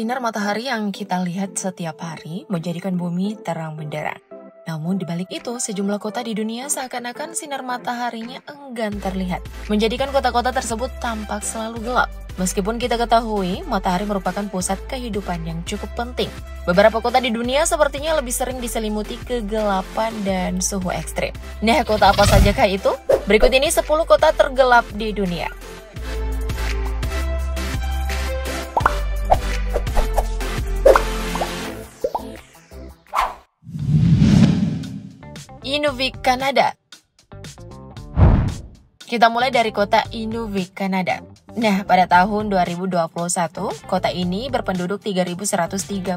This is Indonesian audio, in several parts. Sinar matahari yang kita lihat setiap hari menjadikan bumi terang benderang. Namun di balik itu, sejumlah kota di dunia seakan-akan sinar mataharinya enggan terlihat, menjadikan kota-kota tersebut tampak selalu gelap. Meskipun kita ketahui, matahari merupakan pusat kehidupan yang cukup penting. Beberapa kota di dunia sepertinya lebih sering diselimuti kegelapan dan suhu ekstrim. Nah, kota apa sajakah itu? Berikut ini 10 kota tergelap di dunia. Inuvik, Kanada. Kita mulai dari kota Inuvik, Kanada. Nah, pada tahun 2021, kota ini berpenduduk 3.137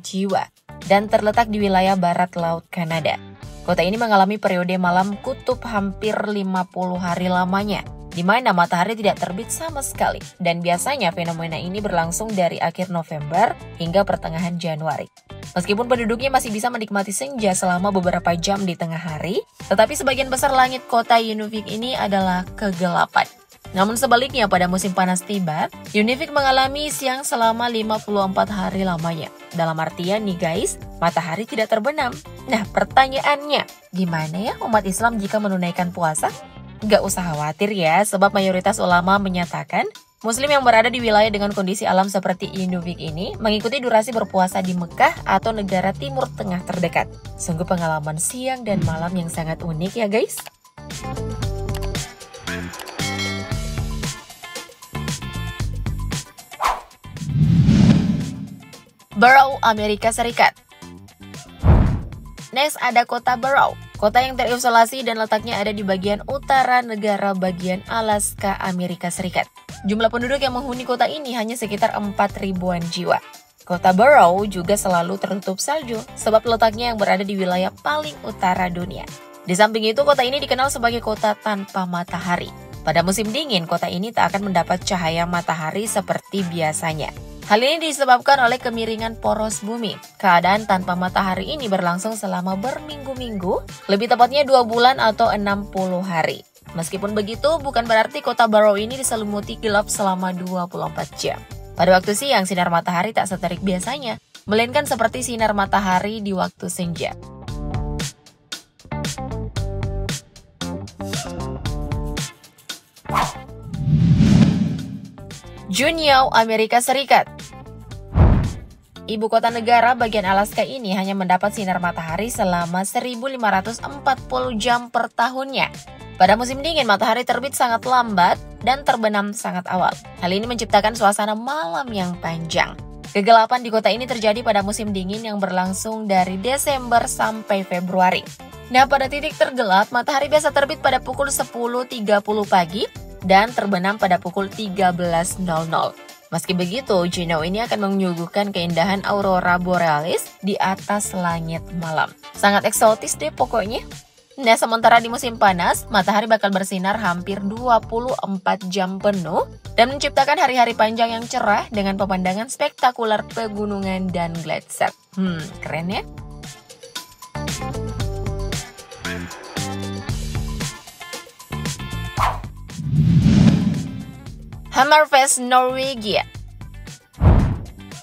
jiwa dan terletak di wilayah barat laut Kanada. Kota ini mengalami periode malam kutub hampir 50 hari lamanya, di mana matahari tidak terbit sama sekali. Dan biasanya fenomena ini berlangsung dari akhir November hingga pertengahan Januari. Meskipun penduduknya masih bisa menikmati senja selama beberapa jam di tengah hari, tetapi sebagian besar langit kota Inuvik ini adalah kegelapan. Namun sebaliknya pada musim panas tiba, Inuvik mengalami siang selama 54 hari lamanya. Dalam artian nih guys, matahari tidak terbenam. Nah pertanyaannya, gimana ya umat Islam jika menunaikan puasa? Nggak usah khawatir ya, sebab mayoritas ulama menyatakan, Muslim yang berada di wilayah dengan kondisi alam seperti Inuvik ini mengikuti durasi berpuasa di Mekkah atau negara Timur Tengah terdekat. Sungguh pengalaman siang dan malam yang sangat unik ya guys. Barrow, Amerika Serikat. Next ada kota Barrow. Kota yang terisolasi dan letaknya ada di bagian utara negara bagian Alaska, Amerika Serikat. Jumlah penduduk yang menghuni kota ini hanya sekitar 4.000-an jiwa. Kota Barrow juga selalu tertutup salju sebab letaknya yang berada di wilayah paling utara dunia. Di samping itu, kota ini dikenal sebagai kota tanpa matahari. Pada musim dingin, kota ini tak akan mendapat cahaya matahari seperti biasanya. Hal ini disebabkan oleh kemiringan poros bumi. Keadaan tanpa matahari ini berlangsung selama berminggu-minggu, lebih tepatnya 2 bulan atau 60 hari. Meskipun begitu, bukan berarti kota Barrow ini diselimuti gelap selama 24 jam. Pada waktu siang, sinar matahari tak seterik biasanya, melainkan seperti sinar matahari di waktu senja. Juneau, Amerika Serikat. Ibu kota negara bagian Alaska ini hanya mendapat sinar matahari selama 1.540 jam per tahunnya. Pada musim dingin, matahari terbit sangat lambat dan terbenam sangat awal. Hal ini menciptakan suasana malam yang panjang. Kegelapan di kota ini terjadi pada musim dingin yang berlangsung dari Desember sampai Februari. Nah, pada titik tergelap, matahari biasa terbit pada pukul 10.30 pagi dan terbenam pada pukul 13.00. Meski begitu, Juneau ini akan menyuguhkan keindahan aurora borealis di atas langit malam. Sangat eksotis deh pokoknya. Nah, sementara di musim panas, matahari bakal bersinar hampir 24 jam penuh dan menciptakan hari-hari panjang yang cerah dengan pemandangan spektakuler pegunungan dan gletser. Keren ya? Hammerfest, Norwegia.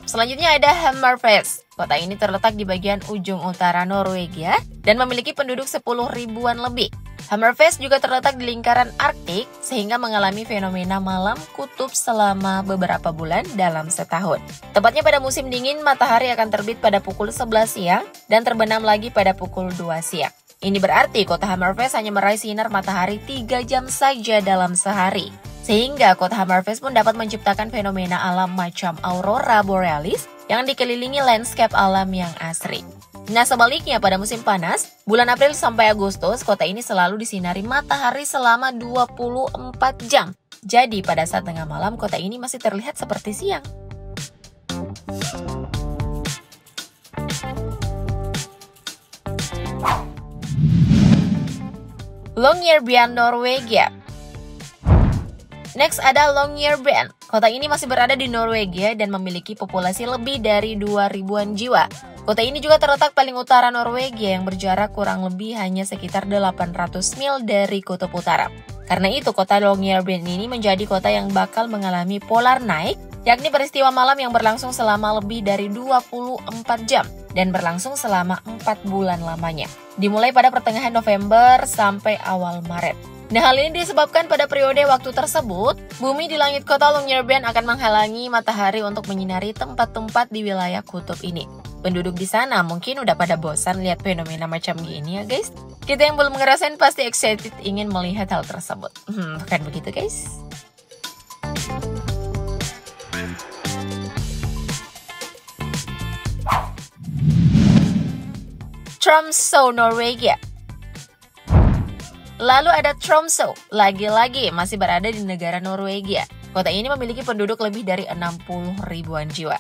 Selanjutnya ada Hammerfest. Kota ini terletak di bagian ujung utara Norwegia dan memiliki penduduk 10.000-an lebih. Hammerfest juga terletak di lingkaran Arktik sehingga mengalami fenomena malam kutub selama beberapa bulan dalam setahun. Tepatnya pada musim dingin, matahari akan terbit pada pukul 11 siang dan terbenam lagi pada pukul 2 siang. Ini berarti kota Hammerfest hanya meraih sinar matahari 3 jam saja dalam sehari. Sehingga kota Hammerfest pun dapat menciptakan fenomena alam macam aurora borealis yang dikelilingi landscape alam yang asri. Nah sebaliknya pada musim panas, bulan April sampai Agustus, kota ini selalu disinari matahari selama 24 jam. Jadi pada saat tengah malam, kota ini masih terlihat seperti siang. Longyearbyen, Norwegia. Next ada Longyearbyen. Kota ini masih berada di Norwegia dan memiliki populasi lebih dari 2.000-an jiwa. Kota ini juga terletak paling utara Norwegia yang berjarak kurang lebih hanya sekitar 800 mil dari kutub utara. Karena itu kota Longyearbyen ini menjadi kota yang bakal mengalami polar night yakni peristiwa malam yang berlangsung selama lebih dari 24 jam dan berlangsung selama 4 bulan lamanya, dimulai pada pertengahan November sampai awal Maret. Nah, hal ini disebabkan pada periode waktu tersebut, bumi di langit kota Longyearbyen akan menghalangi matahari untuk menyinari tempat-tempat di wilayah kutub ini. Penduduk di sana mungkin udah pada bosan lihat fenomena macam gini ya guys. Kita yang belum ngerasain pasti excited ingin melihat hal tersebut. Bukan begitu guys? Tromsø, Norwegia. Lalu ada Tromsø, lagi-lagi masih berada di negara Norwegia. Kota ini memiliki penduduk lebih dari 60 ribuan jiwa.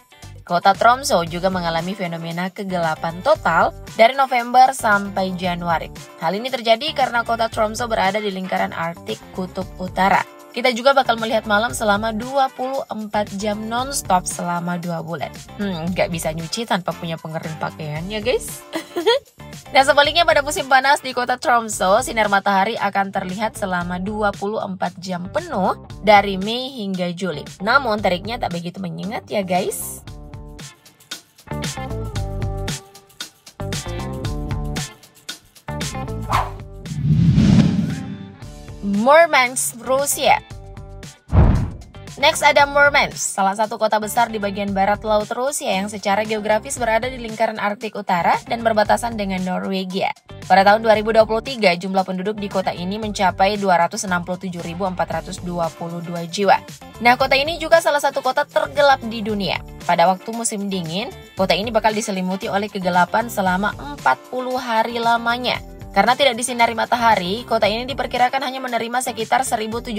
Kota Tromsø juga mengalami fenomena kegelapan total dari November sampai Januari. Hal ini terjadi karena kota Tromsø berada di lingkaran Arktik Kutub Utara. Kita juga bakal melihat malam selama 24 jam non-stop selama 2 bulan. Nggak bisa nyuci tanpa punya pengering pakaian ya guys. Nah, sebaliknya pada musim panas di kota Tromsø, sinar matahari akan terlihat selama 24 jam penuh dari Mei hingga Juli. Namun teriknya tak begitu menyengat ya guys. Murmansk, Rusia. Next ada Murmansk, salah satu kota besar di bagian barat laut Rusia yang secara geografis berada di lingkaran Arktik Utara dan berbatasan dengan Norwegia. Pada tahun 2023, jumlah penduduk di kota ini mencapai 267.422 jiwa. Nah, kota ini juga salah satu kota tergelap di dunia. Pada waktu musim dingin, kota ini bakal diselimuti oleh kegelapan selama 40 hari lamanya. Karena tidak disinari matahari, kota ini diperkirakan hanya menerima sekitar 1.715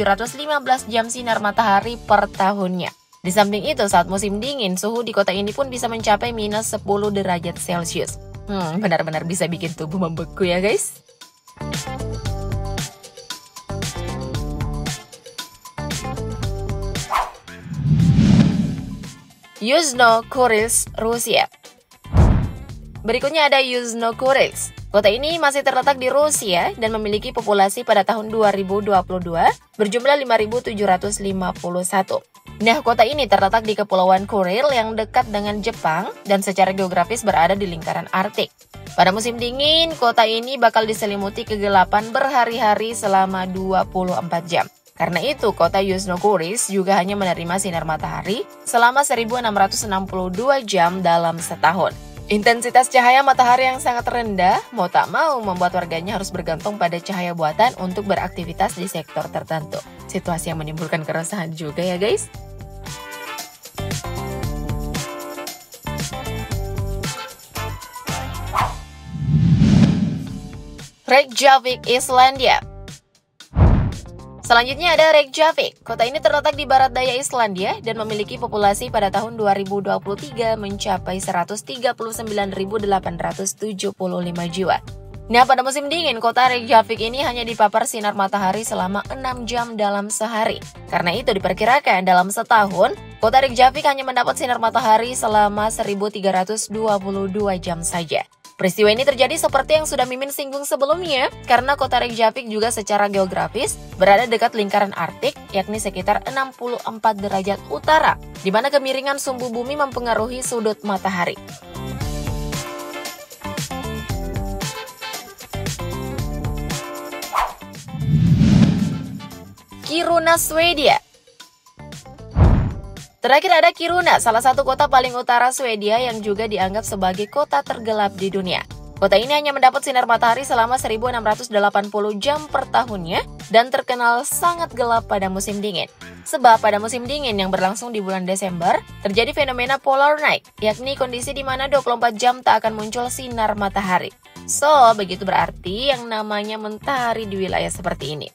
jam sinar matahari per tahunnya. Di samping itu, saat musim dingin, suhu di kota ini pun bisa mencapai minus 10 derajat Celcius. Benar-benar bisa bikin tubuh membeku ya guys. Yuzhno-Kurilsk, Rusia. Berikutnya ada Yuzhno-Kurilsk. Kota ini masih terletak di Rusia dan memiliki populasi pada tahun 2022 berjumlah 5.751. Nah, kota ini terletak di Kepulauan Kuril yang dekat dengan Jepang dan secara geografis berada di lingkaran Arktik. Pada musim dingin, kota ini bakal diselimuti kegelapan berhari-hari selama 24 jam. Karena itu, kota Yuzhno-Kurilsk juga hanya menerima sinar matahari selama 1.662 jam dalam setahun. Intensitas cahaya matahari yang sangat rendah, mau tak mau membuat warganya harus bergantung pada cahaya buatan untuk beraktivitas di sektor tertentu. Situasi yang menimbulkan keresahan juga ya guys. Reykjavik, Islandia. Selanjutnya ada Reykjavik. Kota ini terletak di barat daya Islandia dan memiliki populasi pada tahun 2023 mencapai 139.875 jiwa. Nah, pada musim dingin, kota Reykjavik ini hanya dipapar sinar matahari selama 6 jam dalam sehari. Karena itu diperkirakan dalam setahun, kota Reykjavik hanya mendapat sinar matahari selama 1.322 jam saja. Peristiwa ini terjadi seperti yang sudah Mimin singgung sebelumnya, karena kota Reykjavik juga secara geografis berada dekat lingkaran Arktik, yakni sekitar 64 derajat utara, di mana kemiringan sumbu bumi mempengaruhi sudut matahari. Kiruna, Swedia. Terakhir ada Kiruna, salah satu kota paling utara Swedia yang juga dianggap sebagai kota tergelap di dunia. Kota ini hanya mendapat sinar matahari selama 1.680 jam per tahunnya dan terkenal sangat gelap pada musim dingin. Sebab pada musim dingin yang berlangsung di bulan Desember, terjadi fenomena polar night, yakni kondisi di mana 24 jam tak akan muncul sinar matahari. So, begitu berarti yang namanya mentahari di wilayah seperti ini.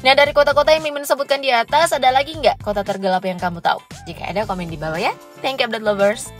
Nah, dari kota-kota yang Mimin sebutkan di atas, ada lagi nggak kota tergelap yang kamu tahu? Jika ada, komen di bawah ya. Thank you, update lovers.